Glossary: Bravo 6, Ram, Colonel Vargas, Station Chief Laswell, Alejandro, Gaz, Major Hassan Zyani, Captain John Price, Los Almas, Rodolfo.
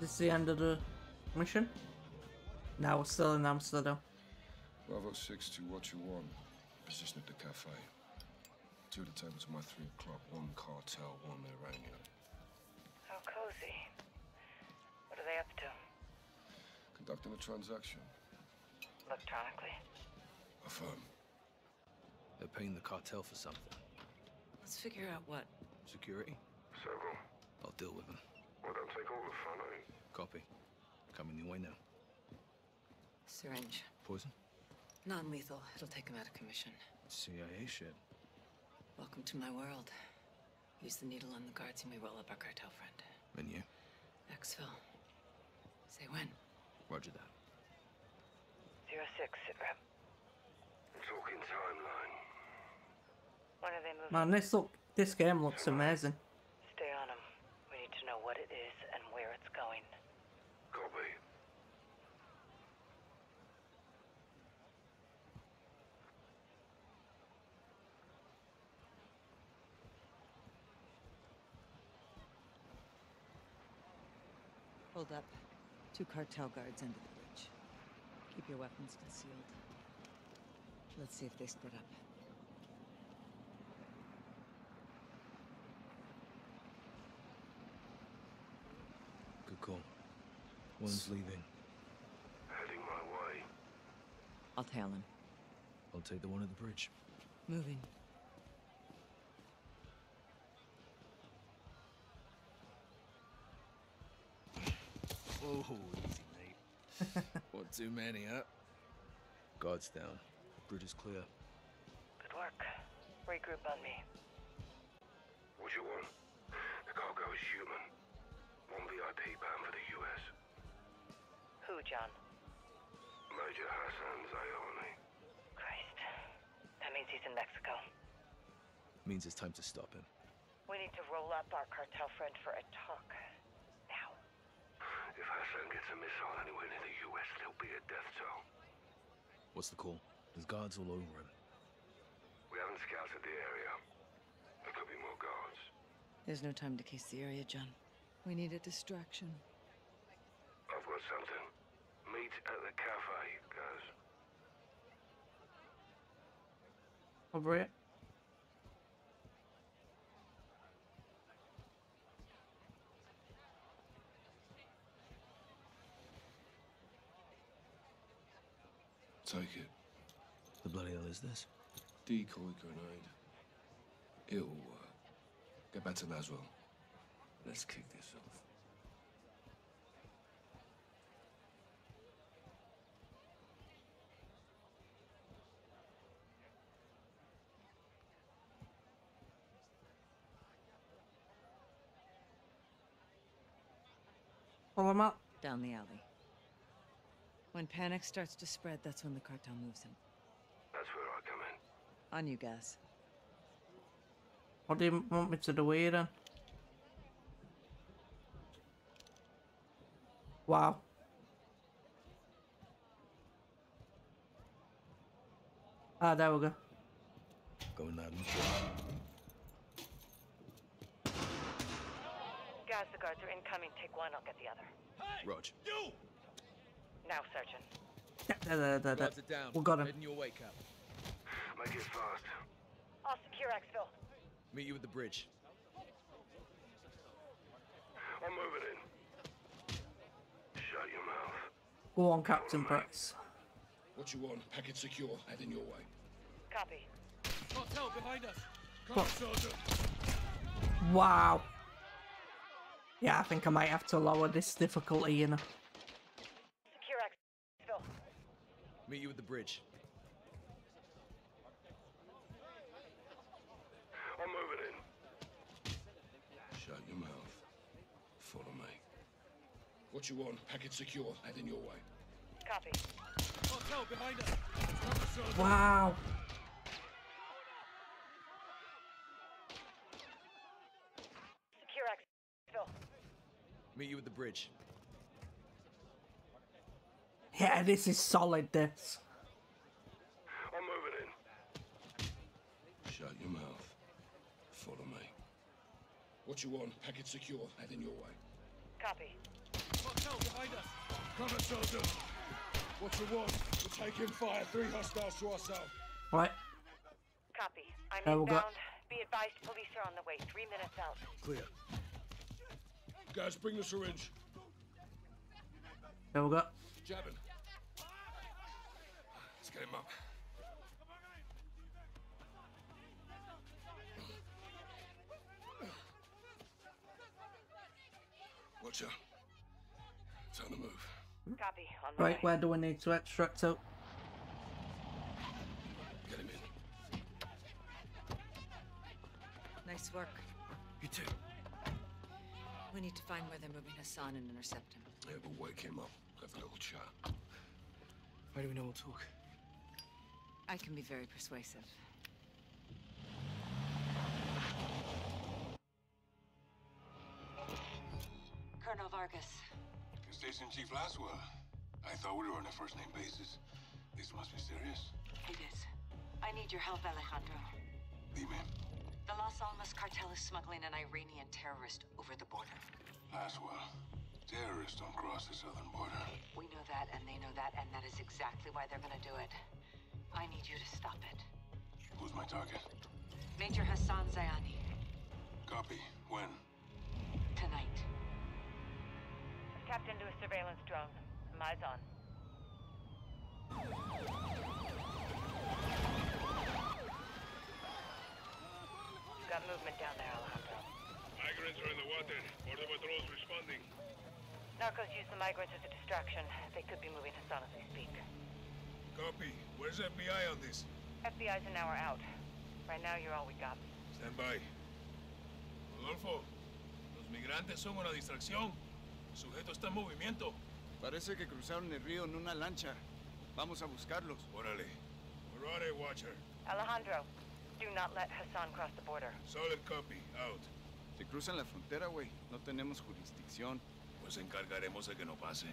This is the end of the mission? No, we're still in Amsterdam. Bravo 6 to what you want. Position at the cafe. Two of the tables by 3 o'clock, one cartel, one Iranian. How cozy. What are they up to? Conducting a transaction. Electronically? Affirm. They're paying the cartel for something. Let's figure out what. Security? Several. I'll deal with them. Well, they'll take all the fun, eh? Copy. Coming your way now. Syringe. Poison? Non-lethal. It'll take him out of commission. CIA shit. Welcome to my world. Use the needle on the guards and we roll up our cartel friend. And you? Exfil. Say when. Roger that. 06, sit rep. Talking timeline. When are they moving? Man, this game looks amazing. Stay on them. We need to know what it is and where it's going. Copy. Hold up. Two cartel guards under the bridge. Keep your weapons concealed. Let's see if they split up. Good call. One's leaving. Heading my way. I'll tail him. I'll take the one at the bridge. Moving. Oh, easy, mate. What, too many, huh? Guards down. Bridge is clear. Good work. Regroup on me. What you want? The cargo is human. One VIP bound for the US. Who, John? Major Hassan Zyani. Christ. That means he's in Mexico. Means it's time to stop him. We need to roll up our cartel friend for a talk. If Hassan gets a missile anywhere near the US, there'll be a death toll. What's the call? There's guards all over him. We haven't scouted the area. There could be more guards. There's no time to case the area, John. We need a distraction. I've got something. Meet at the cafe, guys. Over it. Take it. The bloody hell is this? Decoy grenade. It'll work. Get back to Laswell. Let's kick this off. Pull him up. Down the alley. When panic starts to spread, that's when the cartel moves him. That's where I come in. On you, Gaz. What do you want me to do here, then? Wow. Ah, there we go. Going down. Gaz, the guards are incoming. Take one, I'll get the other. Hey, Roger. You! Now, Sergeant. Down. We got him. In your wake up. Make it fast. I'll secure Exville. Meet you at the bridge. I'm moving in. Shut your mouth. Go on, Captain Price. What you want? Packet secure. Head in your way. Copy. Cartel behind us. Come on, Sergeant. Wow. Yeah, I think I might have to lower this difficulty, you know. Meet you at the bridge. I'm moving in. Shut your mouth. Follow me. What you want? Packet secure. Head in your way. Copy. Cartel behind us. Wow. Secure Exville. Meet you at the bridge. Yeah, this is solid, this. I'm moving in. Shut your mouth. Follow me. What you want? Packet secure. Head in your way. Copy. Cartel behind us. Cover, soldiers. What you want? We're taking fire. 3 hostiles to ourselves. Right. Copy. I'm inbound. Be advised, police are on the way. 3 minutes out. Clear. Guys, bring the syringe. Now we got. Jabbing. Let's get him up. Watch out. It's on the move. Copy. On the right, way. Where do we need to extract out? Get him in. Nice work. You too. We need to find where they're moving Hassan and intercept him. Yeah, we'll wake him up. Have a little chat. Why do we know we'll talk? I can be very persuasive. Colonel Vargas. Station Chief Laswell. I thought we were on a first-name basis. This must be serious. It is. I need your help, Alejandro. Dime. The Los Almas cartel is smuggling an Iranian terrorist over the border. Laswell. Terrorists don't cross the southern border. We know that, and they know that, and that is exactly why they're gonna do it. I need you to stop it. Who's my target? Major Hassan Zyani. Copy. When? Tonight. Tapped into a surveillance drone. My eyes on. Got movement down there, Alejandro. Migrants are in the water. Border patrols responding. Narcos use the migrants as a distraction. They could be moving Hassan as they speak. Copy. Where's FBI on this? FBI's an hour out. Right now, you're all we got. Stand by. Rodolfo, los migrantes son una distracción. Sujeto está en movimiento. Parece que cruzaron el río en una lancha. Vamos a buscarlos. Órale. Órale, Watcher. Alejandro, do not let Hassan cross the border. Solid copy. Out. Se cruzan la frontera, güey. No tenemos jurisdicción. Pues encargaremos de que no pase.